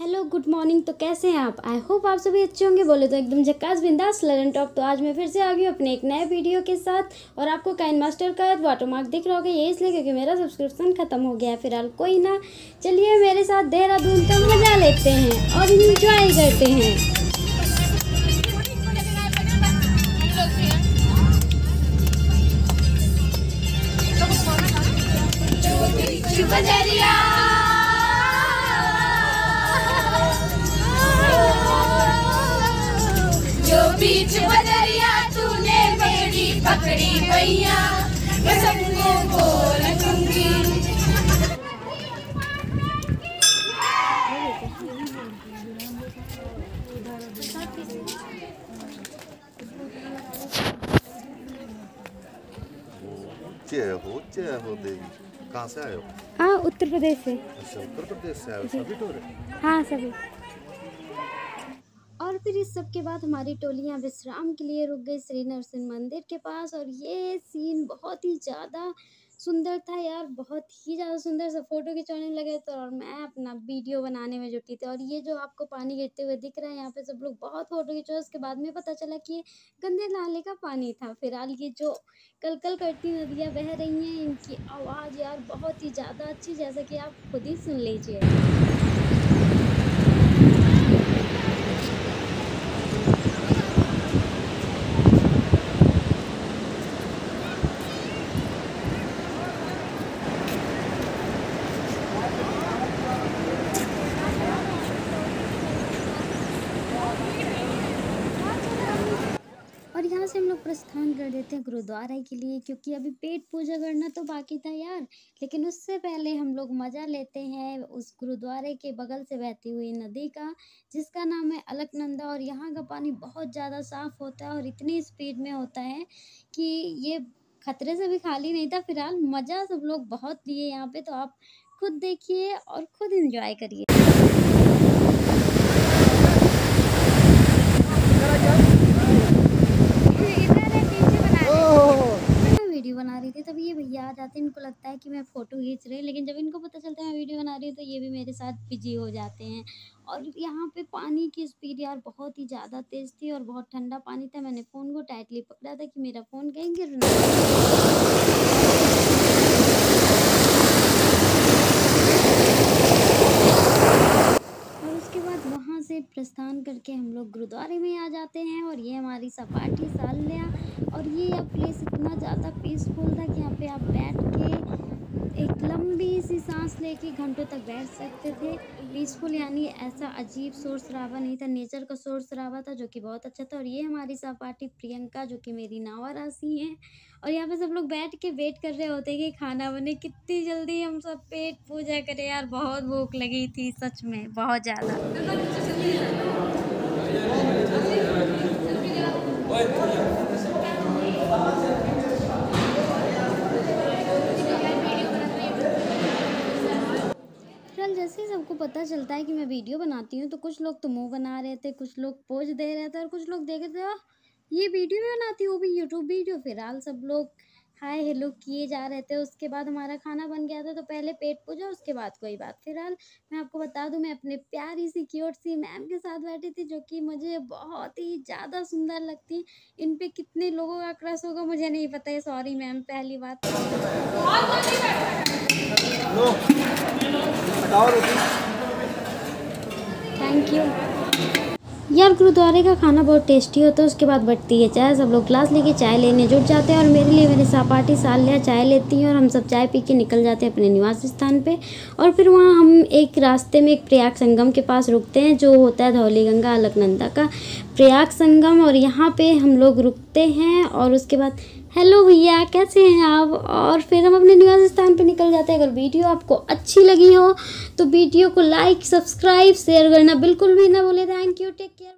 Hello good morning. तो कैसे हैं आप? आई होप आप सभी अच्छे होंगे। बोले तो एकदम झक्कास बिंदास ललन टॉप। तो आज मैं फिर से आ गई अपने एक नए वीडियो के साथ और आपको काइनमास्टर का वाटरमार्क दिख रहा होगा, ये इसलिए क्योंकि मेरा सब्सक्रिप्शन खत्म हो गया है फिलहाल। कोई ना, चलिए मेरे साथ देहरादून का मजा लेते हैं और इंजॉय करते हैं। बीच बदरिया तूने मेरी पकड़ी भैया, मैं सबको बोल दूंगी। जय हो देवी। कहाँ से आए हो? हाँ, उत्तर प्रदेश से। अच्छा, उत्तर प्रदेश से आए हो। सभी टोरे? हाँ सभी। और फिर इस सब के बाद हमारी टोलियाँ विश्राम के लिए रुक गई श्री नरसिंह मंदिर के पास। और ये सीन बहुत ही ज़्यादा सुंदर था यार, बहुत ही ज़्यादा सुंदर। सब फ़ोटो खिंचाने लगे तो और मैं अपना वीडियो बनाने में जुटी थी। और ये जो आपको पानी गिरते हुए दिख रहा है, यहाँ पे सब लोग बहुत फ़ोटो खिंचवाए। उसके बाद में पता चला कि ये गंदे नाले का पानी था। फिलहाल ये जो कलकल करती नदियाँ बह रही हैं, इनकी आवाज़ यार बहुत ही ज़्यादा अच्छी, जैसा कि आप खुद ही सुन लीजिए। से हम लोग प्रस्थान कर देते हैं गुरुद्वारा के लिए, क्योंकि अभी पेट पूजा करना तो बाकी था यार। लेकिन उससे पहले हम लोग मज़ा लेते हैं उस गुरुद्वारे के बगल से बहती हुई नदी का, जिसका नाम है अलकनंदा। और यहाँ का पानी बहुत ज़्यादा साफ़ होता है और इतनी स्पीड में होता है कि ये खतरे से भी खाली नहीं था। फिलहाल मज़ा सब लोग बहुत लिए यहाँ पर, तो आप खुद देखिए और ख़ुद इंजॉय करिए। बना रही थी तभी ये भैया आ जाते हैं, इनको लगता है कि मैं फ़ोटो खींच रही हूँ, लेकिन जब इनको पता चलता है मैं वीडियो बना रही हूँ तो ये भी मेरे साथ बिजी हो जाते हैं। और यहाँ पे पानी की स्पीड यार बहुत ही ज़्यादा तेज़ थी और बहुत ठंडा पानी था। मैंने फ़ोन को टाइटली पकड़ा था कि मेरा फ़ोन कहीं गिर ना जाए। और उसके बाद वहाँ से प्रस्थान करके हम लोग गुरुद्वारे में आ जाते हैं और ये हमारी सपाटी सालिया। और ये प्लेस इतना ज़्यादा पीसफुल था कि यहाँ पे आप बैठ के एक लंबी सी सांस लेके घंटों तक बैठ सकते थे। पीसफुल यानी ऐसा अजीब शोर शराबा नहीं था, नेचर का शोर शराबा था, जो कि बहुत अच्छा था। और ये हमारी सहपाठी प्रियंका, जो कि मेरी नावा राशि हैं। और यहाँ पे सब लोग बैठ के वेट कर रहे होते हैं कि खाना बने, कितनी जल्दी हम सब पेट पूजा करें यार। बहुत भूख लगी थी सच में, बहुत ज़्यादा। जैसे ही सबको पता चलता है कि मैं वीडियो बनाती हूँ तो कुछ लोग तो मुंह बना रहे थे, कुछ लोग पोज दे रहे थे और कुछ लोग देख रहे थे ये वीडियो भी बनाती हूँ, वो भी यूट्यूब वीडियो। फिलहाल सब लोग हाय हेलो किए जा रहे थे। उसके बाद हमारा खाना बन गया था, तो पहले पेट पूजा उसके बाद कोई बात। फिलहाल मैं आपको बता दूं, मैं अपने प्यारी सी क्यूट सी मैम के साथ बैठी थी, जो कि मुझे बहुत ही ज़्यादा सुंदर लगती। इन पे कितने लोगों का क्रश होगा मुझे नहीं पता है। सॉरी मैम, पहली बात। थैंक यू यार। गुरुद्वारे का खाना बहुत टेस्टी होता है। उसके बाद बढ़ती है चाय, सब लोग ग्लास लेके चाय लेने जुट जाते हैं। और मेरे लिए मेरे सहपाठी सालिया चाय लेती हैं और हम सब चाय पी के निकल जाते हैं अपने निवास स्थान पे। और फिर वहाँ हम एक रास्ते में एक प्रयाग संगम के पास रुकते हैं, जो होता है धौलीगंगा अलकनंदा का प्रयाग संगम। और यहाँ पर हम लोग रुकते हैं और उसके बाद हेलो भैया कैसे हैं आप, और फिर हम अपने निवास स्थान पर निकल जाते हैं। अगर वीडियो आपको अच्छी लगी हो तो वीडियो को लाइक, सब्सक्राइब, शेयर करना बिल्कुल भी ना भूलें। Thank you, take care.